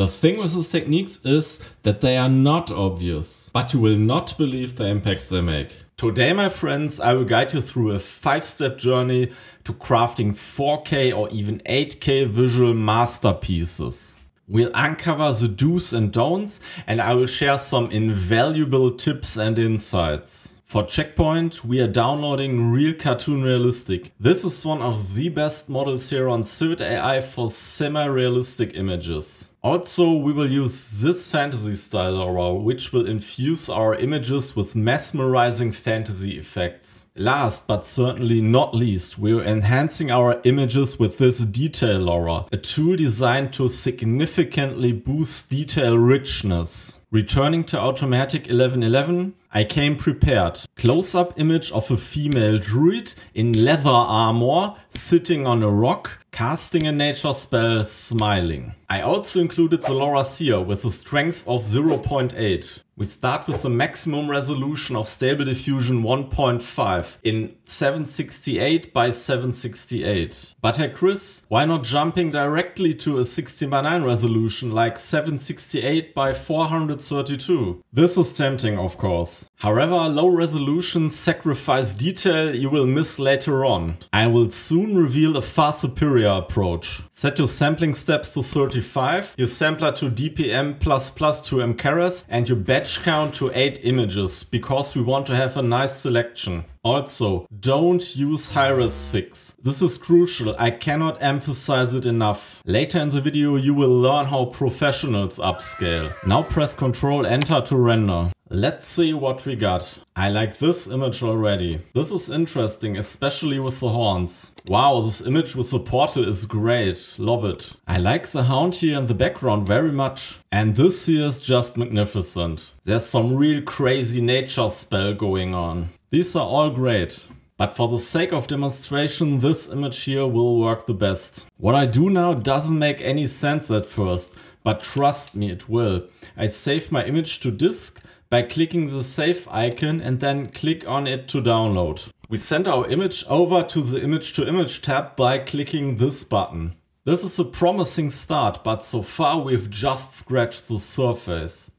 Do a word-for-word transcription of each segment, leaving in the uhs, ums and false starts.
The thing with these techniques is that they are not obvious, but you will not believe the impacts they make. Today, my friends, I will guide you through a five-step journey to crafting four K or even eight K visual masterpieces. We'll uncover the do's and don'ts, and I will share some invaluable tips and insights. For Checkpoint, we are downloading Real Cartoon Realistic. This is one of the best models here on CivitAI for semi-realistic images. Also, we will use this fantasy style L O R A, which will infuse our images with mesmerizing fantasy effects. Last but certainly not least, we are enhancing our images with this Detail L O R A, a tool designed to significantly boost detail richness. Returning to Automatic eleven eleven, I came prepared. Close-up image of a female druid in leather armor, sitting on a rock, casting a nature spell, smiling. I also included the L O R A here with a strength of zero point eight. We start with the maximum resolution of Stable Diffusion one point five in seven sixty-eight by seven sixty-eight. But hey Chris, why not jumping directly to a sixteen by nine resolution like seven sixty-eight by four thirty-two? This is tempting, of course. However, low resolution sacrifice detail you will miss later on. I will soon reveal a far superior approach. Set your sampling steps to thirty-five, your sampler to D P M plus plus two M Karras, and your batch count to eight images, because we want to have a nice selection. Also, don't use high-res fix. This is crucial, I cannot emphasize it enough. Later in the video you will learn how professionals upscale. Now press Control Enter to render. Let's see what we got. I like this image already. This is interesting, especially with the horns. Wow, this image with the portal is great. Love it. I like the hound here in the background very much. And this here is just magnificent. There's some real crazy nature spell going on. These are all great. But for the sake of demonstration, this image here will work the best. What I do now doesn't make any sense at first, but trust me, it will. I save my image to disk by clicking the save icon and then click on it to download. We send our image over to the Image to Image tab by clicking this button. This is a promising start, but so far we've just scratched the surface.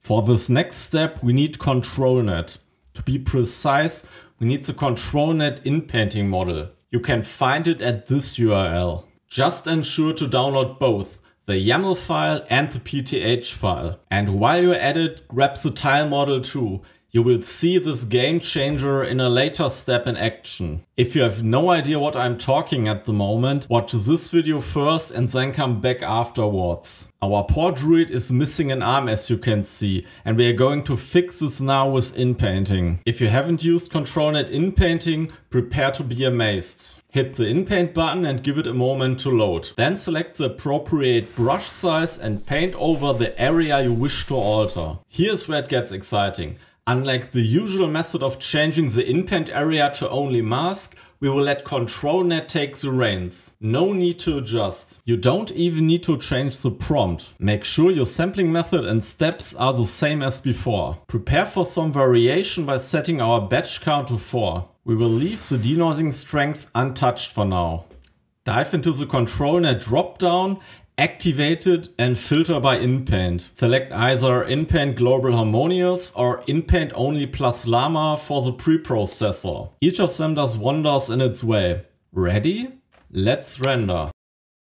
For this next step, we need ControlNet. To be precise, we need the ControlNet inpainting model. You can find it at this U R L. Just ensure to download both the YAML file and the P T H file. And while you're at it, grab the tile model too. You will see this game changer in a later step in action. If you have no idea what I'm talking at the moment, watch this video first and then come back afterwards. Our poor druid is missing an arm, as you can see, and we are going to fix this now with inpainting. If you haven't used ControlNet inpainting, prepare to be amazed. Hit the inpaint button and give it a moment to load. Then select the appropriate brush size and paint over the area you wish to alter. Here's where it gets exciting. Unlike the usual method of changing the inpaint area to only mask, we will let ControlNet take the reins. No need to adjust. You don't even need to change the prompt. Make sure your sampling method and steps are the same as before. Prepare for some variation by setting our batch count to four. We will leave the denoising strength untouched for now. Dive into the ControlNet dropdown, activate it and filter by inpaint. Select either inpaint global harmonious or inpaint only plus llama for the preprocessor. Each of them does wonders in its way. Ready? Let's render.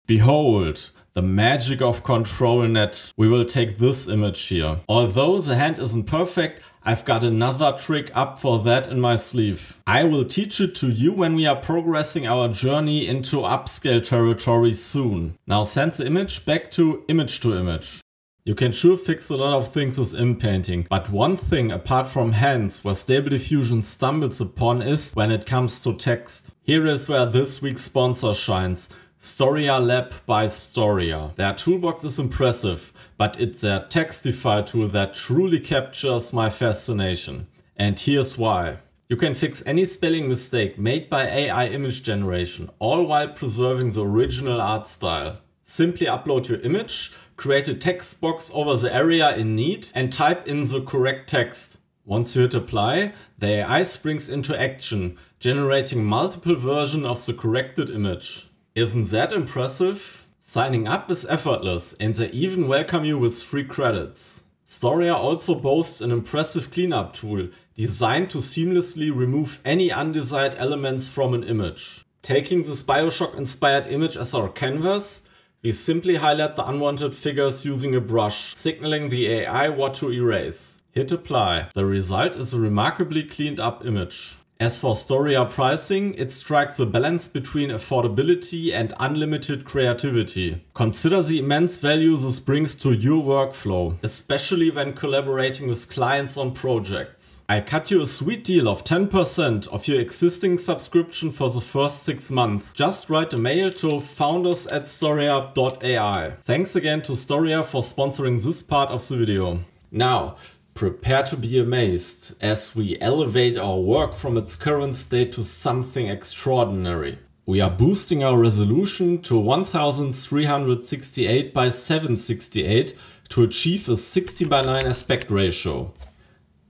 Behold, the magic of ControlNet. We will take this image here. Although the hand isn't perfect, I've got another trick up for that in my sleeve. I will teach it to you when we are progressing our journey into upscale territory soon. Now send the image back to Image to Image. You can sure fix a lot of things with inpainting, but one thing apart from hands where Stable Diffusion stumbles upon is when it comes to text. Here is where this week's sponsor shines. Storia Lab by Storia. Their toolbox is impressive, but it's their Textify tool that truly captures my fascination. And here's why. You can fix any spelling mistake made by A I image generation, all while preserving the original art style. Simply upload your image, create a text box over the area in need, and type in the correct text. Once you hit apply, the A I springs into action, generating multiple versions of the corrected image. Isn't that impressive? Signing up is effortless and they even welcome you with free credits. Storia also boasts an impressive cleanup tool designed to seamlessly remove any undesired elements from an image. Taking this BioShock inspired image as our canvas, we simply highlight the unwanted figures using a brush, signaling the A I what to erase. Hit apply. The result is a remarkably cleaned up image. As for Storia pricing, it strikes a balance between affordability and unlimited creativity. Consider the immense value this brings to your workflow, especially when collaborating with clients on projects. I cut you a sweet deal of ten percent of your existing subscription for the first six months. Just write a mail to founders at storia dot A I. Thanks again to Storia for sponsoring this part of the video. Now, prepare to be amazed as we elevate our work from its current state to something extraordinary. We are boosting our resolution to one thousand three hundred sixty-eight by seven hundred sixty-eight to achieve a sixteen by nine aspect ratio.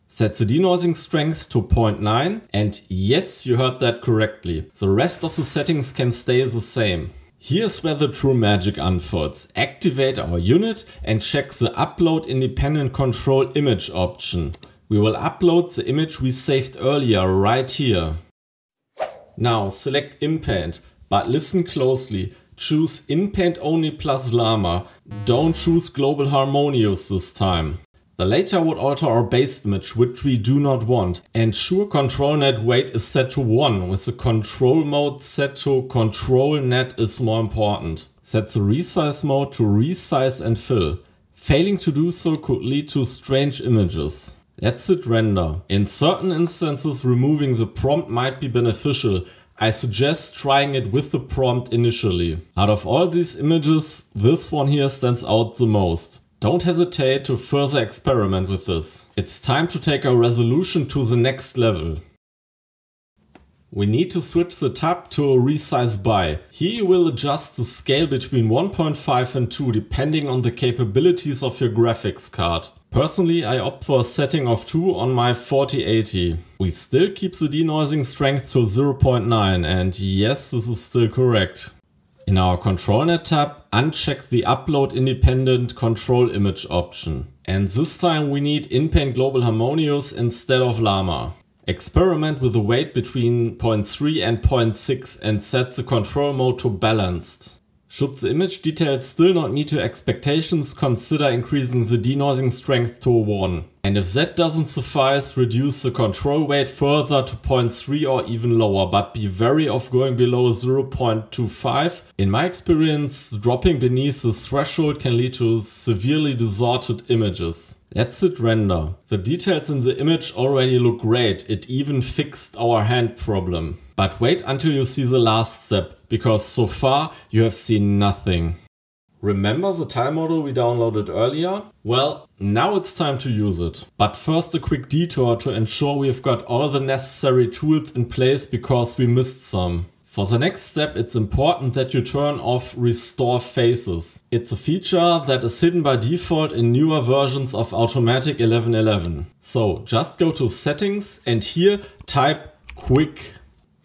Set the denoising strength to zero point nine and yes, you heard that correctly. The rest of the settings can stay the same. Here's where the true magic unfolds. Activate our unit and check the Upload Independent Control Image option. We will upload the image we saved earlier right here. Now select Inpaint, but listen closely. Choose Inpaint Only plus llama. Don't choose Global Harmonious this time. The latter would alter our base image, which we do not want. Ensure ControlNet weight is set to one, with the control mode set to ControlNet is more important. Set the resize mode to resize and fill. Failing to do so could lead to strange images. Let's hit render. In certain instances, removing the prompt might be beneficial. I suggest trying it with the prompt initially. Out of all these images, this one here stands out the most. Don't hesitate to further experiment with this. It's time to take our resolution to the next level. We need to switch the tab to Resize By. Here you will adjust the scale between one point five and two depending on the capabilities of your graphics card. Personally, I opt for a setting of two on my forty eighty. We still keep the denoising strength to zero point nine and yes, this is still correct. In our ControlNet tab, uncheck the Upload Independent Control Image option. And this time we need Inpaint Global Harmonious instead of llama. Experiment with the weight between zero point three and zero point six and set the control mode to Balanced. Should the image details still not meet your expectations, consider increasing the denoising strength to one. And if that doesn't suffice, reduce the control weight further to zero point three or even lower, but be wary of going below zero point two five. In my experience, dropping beneath this threshold can lead to severely distorted images. Let's hit render. The details in the image already look great, it even fixed our hand problem. But wait until you see the last step, because so far you have seen nothing. Remember the tile model we downloaded earlier? Well, now it's time to use it. But first a quick detour to ensure we've got all the necessary tools in place because we missed some. For the next step, it's important that you turn off Restore Faces. It's a feature that is hidden by default in newer versions of Automatic eleven eleven. So just go to Settings and here type Quick.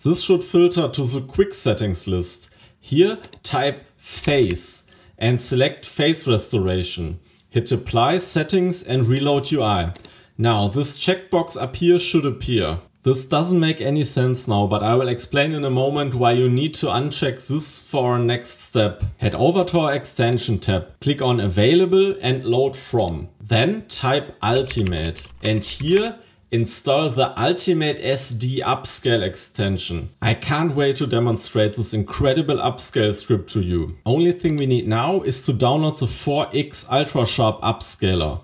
This should filter to the Quick Settings list. Here type Face and select Face Restoration. Hit Apply, Settings and Reload U I. Now this checkbox up here should appear. This doesn't make any sense now, but I will explain in a moment why you need to uncheck this for our next step. Head over to our extension tab, click on Available and Load From. Then type Ultimate and here install the Ultimate S D Upscale extension. I can't wait to demonstrate this incredible upscale script to you. Only thing we need now is to download the four X Ultra Sharp Upscaler.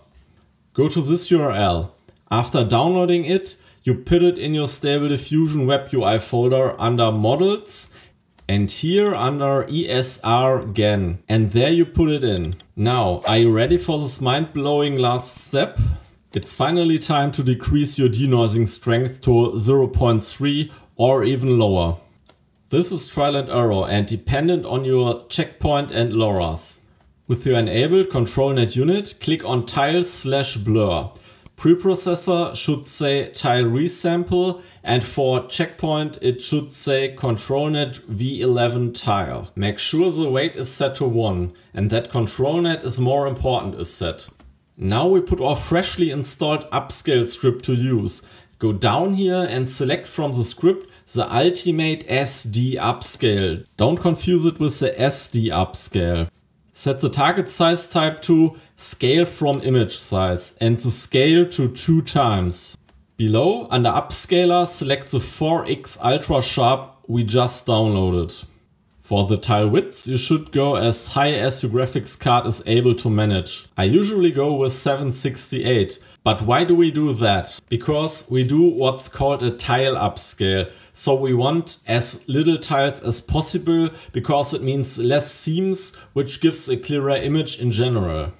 Go to this U R L. After downloading it, you put it in your Stable Diffusion web U I folder under Models and here under E S R G A N. And there you put it in. Now, are you ready for this mind-blowing last step? It's finally time to decrease your denoising strength to zero point three or even lower. This is trial and error and dependent on your checkpoint and LoRAs. With your enabled ControlNet unit, click on Tiles slash Blur. Preprocessor should say tile resample, and for checkpoint it should say ControlNet v eleven tile. Make sure the weight is set to one and that ControlNet is more important is set. Now we put our freshly installed upscale script to use. Go down here and select from the script the Ultimate S D Upscale. Don't confuse it with the S D Upscale. Set the target size type to scale from image size and the scale to two times. Below, under Upscaler, select the four X Ultra Sharp we just downloaded. For the tile widths, you should go as high as your graphics card is able to manage. I usually go with seven sixty-eight, but why do we do that? Because we do what's called a tile upscale. So we want as little tiles as possible because it means less seams, which gives a clearer image in general.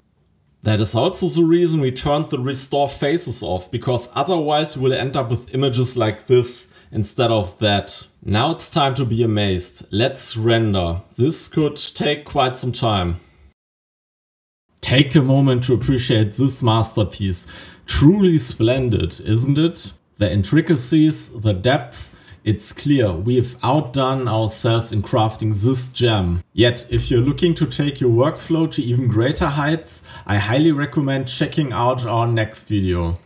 That is also the reason we turned the restore faces off, because otherwise we will end up with images like this instead of that. Now it's time to be amazed. Let's render. This could take quite some time. Take a moment to appreciate this masterpiece. Truly splendid, isn't it? The intricacies, the depth. It's clear we've outdone ourselves in crafting this gem. Yet, if you're looking to take your workflow to even greater heights, I highly recommend checking out our next video.